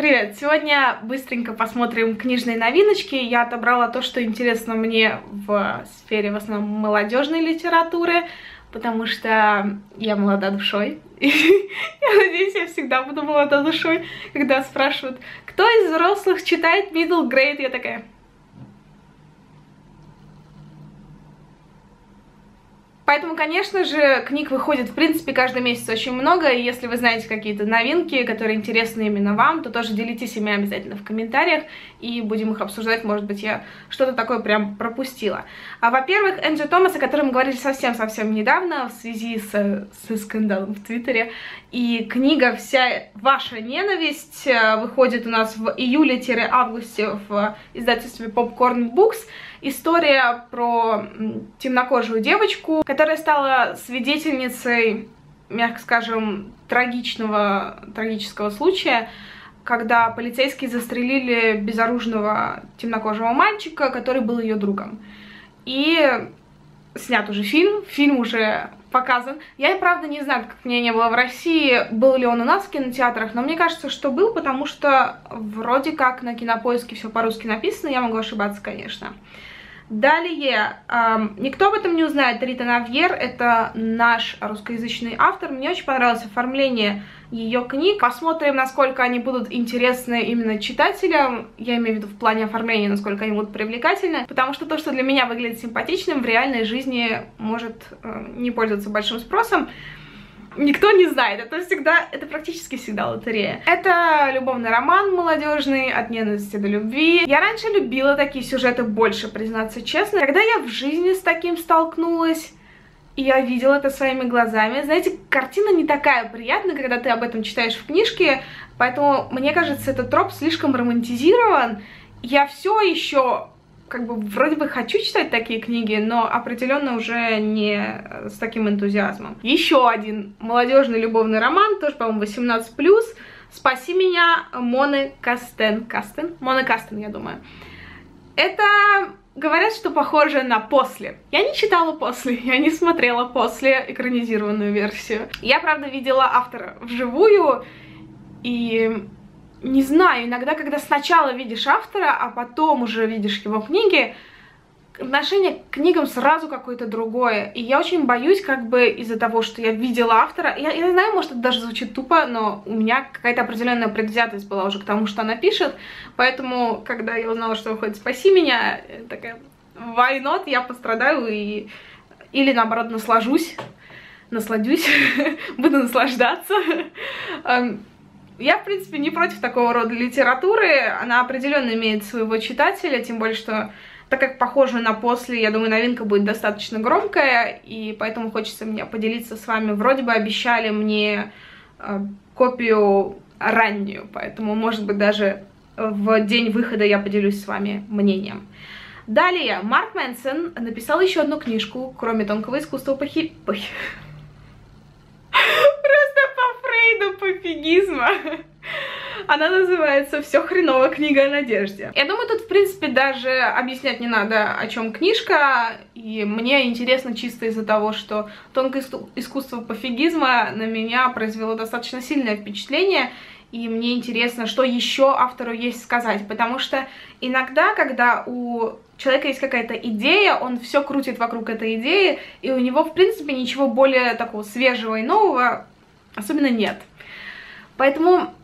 Привет! Сегодня быстренько посмотрим книжные новиночки. Я отобрала то, что интересно мне в сфере в основном молодежной литературы, потому что я молода душой. Я надеюсь, я всегда буду молода душой, когда спрашивают, кто из взрослых читает middle grade, я такая... Поэтому, конечно же, книг выходит, в принципе, каждый месяц очень много, и если вы знаете какие-то новинки, которые интересны именно вам, то тоже делитесь ими обязательно в комментариях, и будем их обсуждать, может быть, я что-то такое прям пропустила. Во-первых, Энджи Томас, о котором мы говорили совсем-совсем недавно в связи со скандалом в Твиттере, и книга «Вся ваша ненависть» выходит у нас в июле-августе в издательстве «Попкорн Букс». История про темнокожую девочку, которая стала свидетельницей, мягко скажем, трагического случая, когда полицейские застрелили безоружного темнокожего мальчика, который был ее другом. И снят уже фильм уже показан. Я и правда не знаю, как меня не было в России, был ли он у нас в кинотеатрах, но мне кажется, что был, потому что вроде как на Кинопоиске все по-русски написано, я могу ошибаться, конечно. Далее, «Никто об этом не узнает», Рита Навьер, это наш русскоязычный автор. Мне очень понравилось оформление ее книг. Посмотрим, насколько они будут интересны именно читателям, я имею в виду в плане оформления, насколько они будут привлекательны, потому что то, что для меня выглядит симпатичным, в реальной жизни может не пользоваться большим спросом. Никто не знает, это практически всегда лотерея. Это любовный роман молодежный, от ненависти до любви. Я раньше любила такие сюжеты больше, признаться честно. Когда я в жизни с таким столкнулась, и я видела это своими глазами, знаете, картина не такая приятная, когда ты об этом читаешь в книжке, поэтому, мне кажется, этот троп слишком романтизирован. Я все еще... как бы вроде бы хочу читать такие книги, но определенно уже не с таким энтузиазмом. Еще один молодежный любовный роман, тоже, по-моему, 18+, «Спаси меня» Моны Кастен. Мона Кастен, я думаю. Это, говорят, что похоже на «После». Я не читала «После», я не смотрела «После» экранизированную версию. Я, правда, видела автора вживую, и... не знаю, иногда, когда сначала видишь автора, а потом уже видишь его книги, отношение к книгам сразу какое-то другое. И я очень боюсь, как бы из-за того, что я видела автора, я знаю, может, это даже звучит тупо, но у меня какая-то определенная предвзятость была уже к тому, что она пишет, поэтому, когда я узнала, что выходит «Спаси меня», такая, why not, я пострадаю и... или, наоборот, насладюсь, буду наслаждаться. Я, в принципе, не против такого рода литературы, она определенно имеет своего читателя, тем более, что, так как похоже на «После», я думаю, новинка будет достаточно громкая, и поэтому хочется мне поделиться с вами. Вроде бы обещали мне копию раннюю, поэтому, может быть, даже в день выхода я поделюсь с вами мнением. Далее, Марк Мэнсон написал еще одну книжку, кроме «Тонкого искусства» пофигизма. Она называется «Все хреново. Книга о надежде». Я думаю, тут, в принципе, даже объяснять не надо, о чем книжка. И мне интересно чисто из-за того, что «Тонкое искусство пофигизма» на меня произвело достаточно сильное впечатление. И мне интересно, что еще автору есть сказать. Потому что иногда, когда у человека есть какая-то идея, он все крутит вокруг этой идеи, и у него, в принципе, ничего более такого свежего и нового особенно нет. Поэтому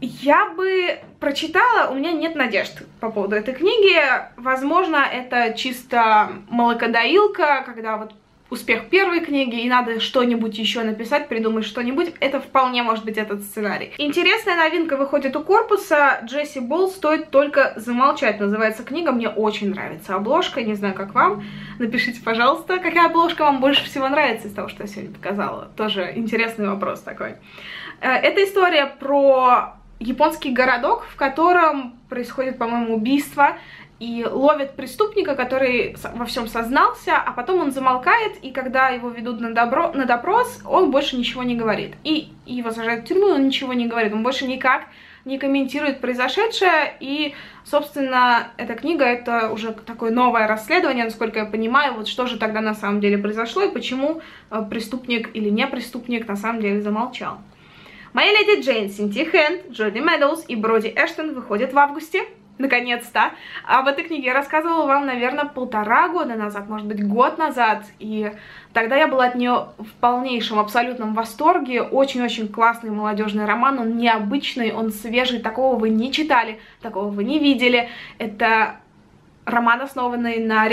я бы прочитала, у меня нет надежд по поводу этой книги. Возможно, это чисто молокодоилка, когда вот успех первой книги, и надо что-нибудь еще написать, придумать что-нибудь. Это вполне может быть этот сценарий. Интересная новинка выходит у корпуса. Джесси Болл, «Стоит только замолчать» называется книга. Мне очень нравится обложка, не знаю, как вам. Напишите, пожалуйста, какая обложка вам больше всего нравится из того, что я сегодня показала. Тоже интересный вопрос такой. Это история про японский городок, в котором происходит, по-моему, убийство, и ловят преступника, который во всем сознался, а потом он замолкает, и когда его ведут на допрос, он больше ничего не говорит. И его сажают в тюрьму, он ничего не говорит, он больше никак не комментирует произошедшее, и, собственно, эта книга — это уже такое новое расследование, насколько я понимаю, вот что же тогда на самом деле произошло, и почему преступник или не преступник на самом деле замолчал. Моя леди Джейн, Синти Хэнд, Джоди Медоуз и Броди Эштон выходит в августе. Наконец-то. Об этой книге я рассказывала вам, наверное, 1,5 года назад, может быть, год назад. И тогда я была от нее в полнейшем, абсолютном восторге. Очень-очень классный молодежный роман. Он необычный, он свежий. Такого вы не читали, такого вы не видели. Это роман, основанный на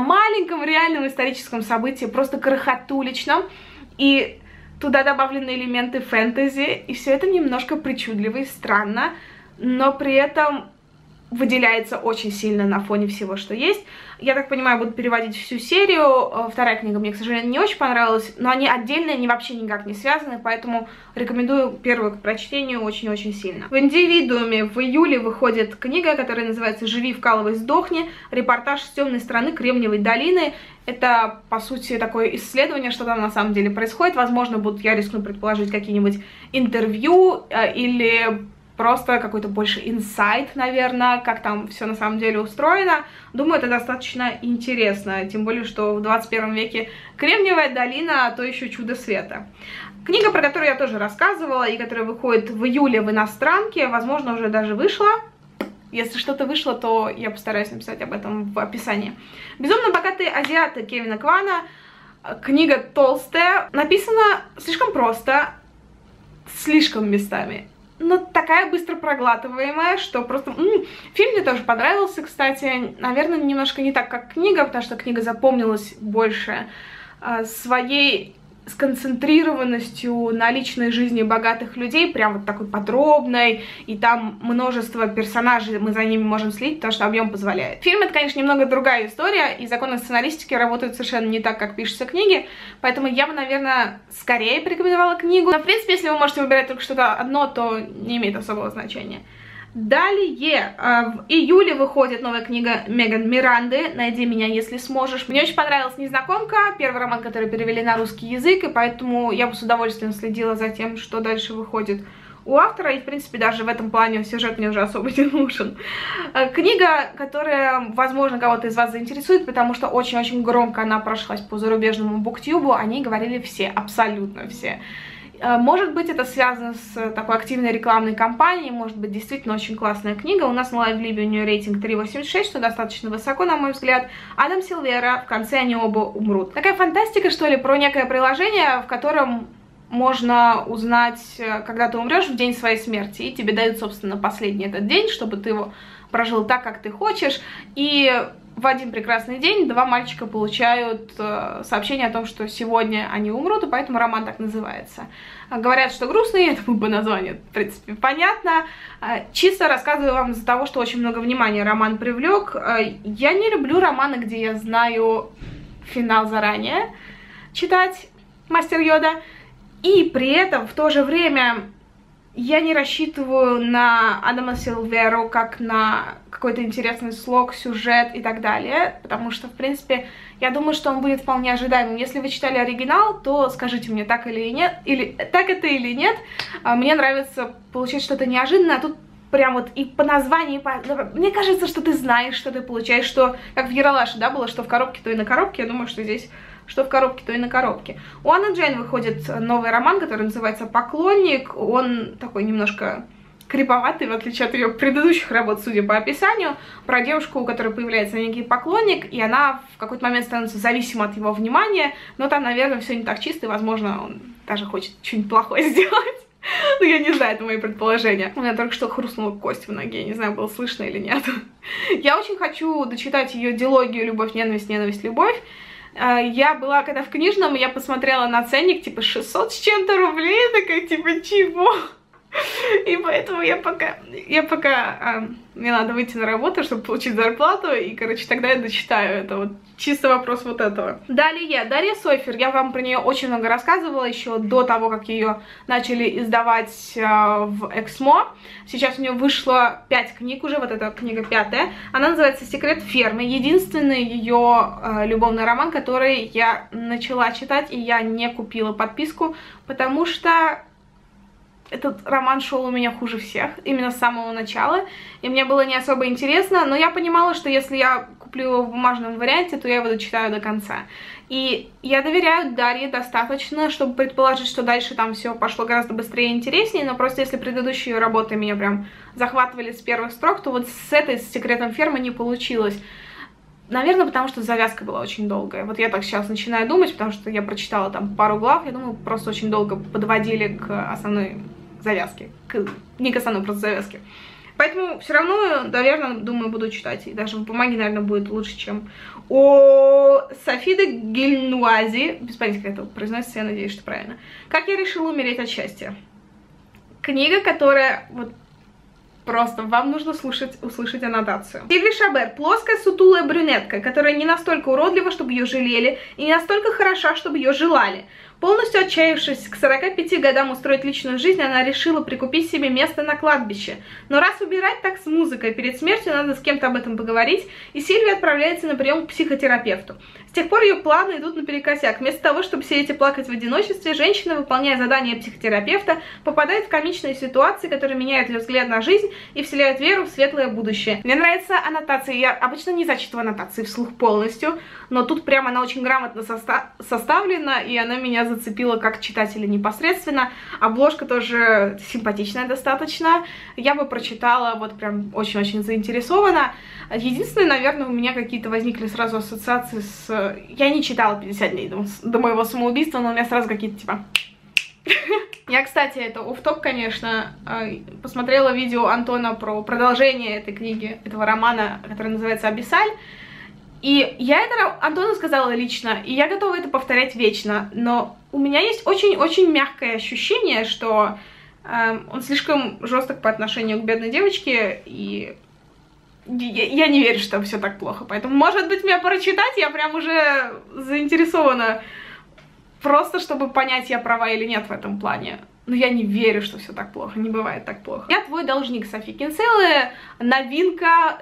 маленьком реальном историческом событии, просто крохотуличном. И туда добавлены элементы фэнтези. И все это немножко причудливо и странно. Но при этом выделяется очень сильно на фоне всего, что есть. Я так понимаю, буду переводить всю серию. Вторая книга мне, к сожалению, не очень понравилась, но они отдельные, они вообще никак не связаны, поэтому рекомендую первую к прочтению очень-очень сильно. В «Индивидууме» в июле выходит книга, которая называется «Живи, вкалывай, сдохни. Репортаж с темной стороны Кремниевой долины». Это, по сути, такое исследование, что там на самом деле происходит. Возможно, будут, я рискну предположить, какие-нибудь интервью или просто какой-то больше инсайт, наверное, как там все на самом деле устроено. Думаю, это достаточно интересно, тем более, что в 21 веке Кремниевая долина, а то еще чудо света. Книга, про которую я тоже рассказывала, и которая выходит в июле в «Иностранке», возможно, уже даже вышла. Если что-то вышло, то я постараюсь написать об этом в описании. «Безумно богатые азиаты» Кевина Квана. Книга толстая, написана слишком просто, слишком местами. Но такая быстро проглатываемая, что просто... Фильм мне тоже понравился, кстати. Наверное, немножко не так, как книга, потому что книга запомнилась больше своей сконцентрированностью на личной жизни богатых людей, прям вот такой подробной, и там множество персонажей, мы за ними можем следить, потому что объем позволяет. Фильм — это, конечно, немного другая история, и законы сценаристики работают совершенно не так, как пишутся книги, поэтому я бы, наверное, скорее порекомендовала книгу. Но, в принципе, если вы можете выбирать только что-то одно, то не имеет особого значения. Далее, в июле выходит новая книга Меган Миранды «Найди меня, если сможешь». Мне очень понравилась «Незнакомка», первый роман, который перевели на русский язык, и поэтому я бы с удовольствием следила за тем, что дальше выходит у автора, и, в принципе, даже в этом плане сюжет мне уже особо не нужен. Книга, которая, возможно, кого-то из вас заинтересует, потому что очень-очень громко она прошлась по зарубежному буктюбу, о ней говорили все, абсолютно все. Может быть, это связано с такой активной рекламной кампанией, может быть, действительно очень классная книга. У нас на Лайвлибе у нее рейтинг 3,86, что достаточно высоко, на мой взгляд. Адам Силвера, в конце они оба умрут. Такая фантастика, что ли, про некое приложение, в котором можно узнать, когда ты умрешь, в день своей смерти. И тебе дают, собственно, последний этот день, чтобы ты его прожил так, как ты хочешь. И в один прекрасный день 2 мальчика получают сообщение о том, что сегодня они умрут, и поэтому роман так называется. Говорят, что грустный, это по названию, в принципе, понятно. Чисто рассказываю вам из-за того, что очень много внимания роман привлек. Я не люблю романы, где я знаю финал заранее, читать «Мастер Йода», и при этом в то же время я не рассчитываю на Адама Силверу как на какой-то интересный слог, сюжет и так далее, потому что, в принципе, я думаю, что он будет вполне ожидаемым. Если вы читали оригинал, то скажите мне, так или нет, или так это или нет. Мне нравится получать что-то неожиданное, а тут прям вот и по названию, и по... Мне кажется, что ты знаешь, что ты получаешь, что как в «Ералаше», да, было, что в коробке, то и на коробке. Я думаю, что здесь что в коробке, то и на коробке. У Анн Джейн выходит новый роман, который называется «Поклонник». Он такой немножко криповатый, в отличие от ее предыдущих работ, судя по описанию, про девушку, у которой появляется некий поклонник, и она в какой-то момент становится зависима от его внимания, но там, наверное, все не так чисто, и, возможно, он даже хочет что-нибудь плохое сделать. Ну, я не знаю, это мои предположения. У меня только что хрустнула кость в ноге, я не знаю, было слышно или нет. Я очень хочу дочитать ее дилогию «Любовь, ненависть, ненависть, любовь». Я была когда в книжном, я посмотрела на ценник, типа 600 с чем-то рублей, такая, типа, чего? И поэтому я пока мне надо выйти на работу, чтобы получить зарплату, и, короче, тогда я дочитаю это, вот, чисто вопрос вот этого. Далее, Дарья Сойфер, я вам про нее очень много рассказывала еще до того, как ее начали издавать в Эксмо. Сейчас у нее вышло 5 книг уже, вот эта книга 5-я, она называется «Секрет фермы», единственный ее любовный роман, который я начала читать, и я не купила подписку, потому что... этот роман шел у меня хуже всех, именно с самого начала, и мне было не особо интересно, но я понимала, что если я куплю его в бумажном варианте, то я его дочитаю до конца. И я доверяю Дарье достаточно, чтобы предположить, что дальше там все пошло гораздо быстрее и интереснее, но просто если предыдущие работы меня прям захватывали с первых строк, то вот с этой, с «Секретом фермы» не получилось. Наверное, потому что завязка была очень долгая. Вот я так сейчас начинаю думать, потому что я прочитала там пару глав, я думаю, просто очень долго подводили к основной завязке. Не к основной, просто завязке. Поэтому все равно, наверное, думаю, буду читать. И даже в бумаге, наверное, будет лучше, чем... О Софи де Гильнуази. Без понятия, как это произносится, я надеюсь, что правильно. «Как я решила умереть от счастья». Книга, которая... вот просто вам нужно услышать аннотацию. Сильви Шабер — плоская сутулая брюнетка, которая не настолько уродлива, чтобы ее жалели, и не настолько хороша, чтобы ее желали. Полностью отчаявшись к 45 годам устроить личную жизнь, она решила прикупить себе место на кладбище. Но раз убирать, так с музыкой. Перед смертью надо с кем-то об этом поговорить, и Сильви отправляется на прием к психотерапевту. С тех пор ее планы идут наперекосяк. Вместо того, чтобы сидеть и плакать в одиночестве, женщина, выполняя задания психотерапевта, попадает в комичные ситуации, которые меняют ее взгляд на жизнь и вселяют веру в светлое будущее. Мне нравятся аннотации. Я обычно не зачитываю аннотации вслух полностью, но тут прям она очень грамотно составлена, и она меня зацепила как читателя непосредственно. Обложка тоже симпатичная достаточно. Я бы прочитала вот прям очень-очень заинтересована. Единственное, наверное, у меня какие-то возникли сразу ассоциации с... Я не читала 50 дней до моего самоубийства, но у меня сразу какие-то типа... Я, кстати, это офф-топ, конечно, посмотрела видео Антона про продолжение этой книги, этого романа, который называется «Абиссаль». И я это Антону сказала лично, и я готова это повторять вечно, но у меня есть очень-очень мягкое ощущение, что он слишком жесток по отношению к бедной девочке, и я не верю, что все так плохо. Поэтому, может быть, меня прочитать, я прям уже заинтересована, просто чтобы понять, я права или нет в этом плане. Но я не верю, что все так плохо, не бывает так плохо. «Я твой должник» Софи Кинселлы, новинка.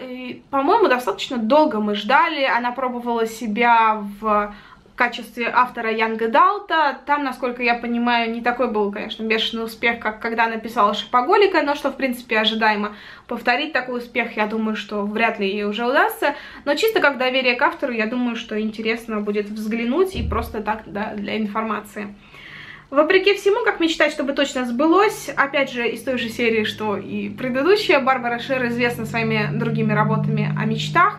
По-моему, достаточно долго мы ждали. Она пробовала себя в качестве автора Young Adult. Там, насколько я понимаю, не такой был, конечно, бешеный успех, как когда она писала «Шопоголика», но что, в принципе, ожидаемо. Повторить такой успех, я думаю, что вряд ли ей уже удастся. Но чисто как доверие к автору, я думаю, что интересно будет взглянуть и просто так, да, для информации. «Вопреки всему, как мечтать, чтобы точно сбылось», опять же, из той же серии, что и предыдущая, Барбара Шир известна своими другими работами о мечтах.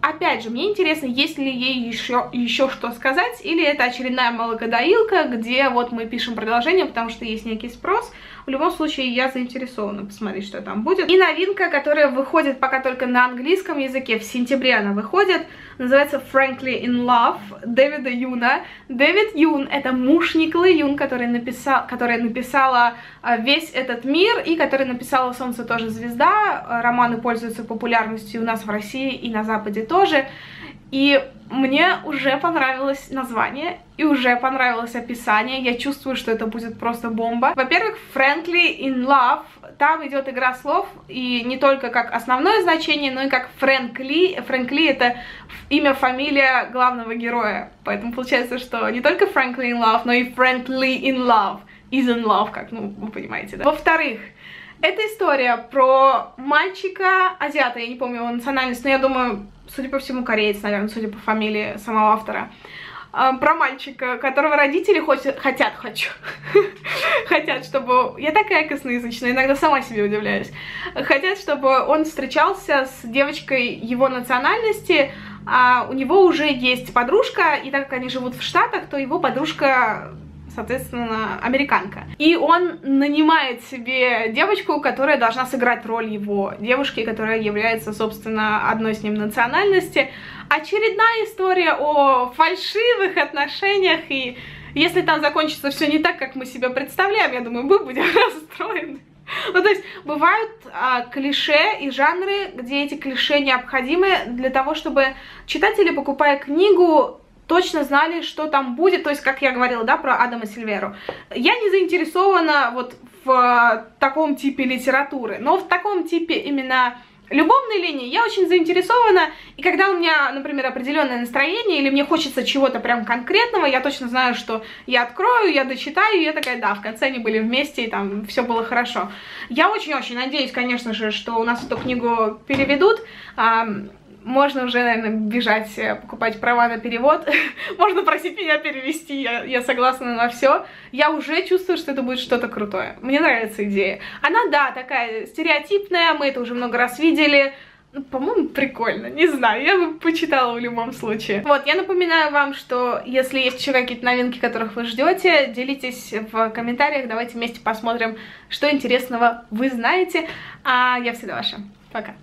Опять же, мне интересно, есть ли ей еще что сказать, или это очередная молокодоилка, где вот мы пишем продолжение, потому что есть некий спрос. В любом случае, я заинтересована посмотреть, что там будет. И новинка, которая выходит пока только на английском языке, в сентябре она выходит, называется «Frankly in Love» Дэвида Юна. Дэвид Юн — это муж Николы Юн, которая написала «Весь этот мир» и которая написала «Солнце тоже звезда». Романы пользуются популярностью у нас в России и на Западе тоже. И мне уже понравилось название, и уже понравилось описание. Я чувствую, что это будет просто бомба. Во-первых, «Frankly in Love». Там идет игра слов, и не только как основное значение, но и как «Фрэнкли». «Фрэнкли» — это имя, фамилия главного героя. Поэтому получается, что не только «Frankly in Love», но и «Frankly in Love». «Is in love», как, ну, вы понимаете, да? Во-вторых, это история про мальчика азиата, я не помню его национальность, но я думаю, судя по всему, кореец, наверное, судя по фамилии самого автора. Про мальчика, которого родители хотят, чтобы... Я такая косноязычная, иногда сама себе удивляюсь. Хотят, чтобы он встречался с девочкой его национальности, а у него уже есть подружка, и так как они живут в Штатах, то его подружка... соответственно, американка. И он нанимает себе девочку, которая должна сыграть роль его девушки, которая является, собственно, одной с ним национальности. Очередная история о фальшивых отношениях, и если там закончится все не так, как мы себе представляем, я думаю, мы будем расстроены. Ну, то есть, бывают клише и жанры, где эти клише необходимы для того, чтобы читатели, покупая книгу, точно знали, что там будет, то есть, как я говорила, да, про Адама Сильверу. Я не заинтересована вот в таком типе литературы, но в таком типе именно любовной линии я очень заинтересована, и когда у меня, например, определенное настроение, или мне хочется чего-то прям конкретного, я точно знаю, что я открою, я дочитаю, и я такая, да, в конце они были вместе, и там все было хорошо. Я очень-очень надеюсь, конечно же, что у нас эту книгу переведут. Можно уже, наверное, бежать, покупать права на перевод. Можно просить меня перевести, я согласна на все. Я уже чувствую, что это будет что-то крутое. Мне нравится идея. Она, да, такая стереотипная, мы это уже много раз видели. Ну, по-моему, прикольно, не знаю, я бы почитала в любом случае. Вот, я напоминаю вам, что если есть еще какие-то новинки, которых вы ждете, делитесь в комментариях, давайте вместе посмотрим, что интересного вы знаете. А я всегда ваша. Пока.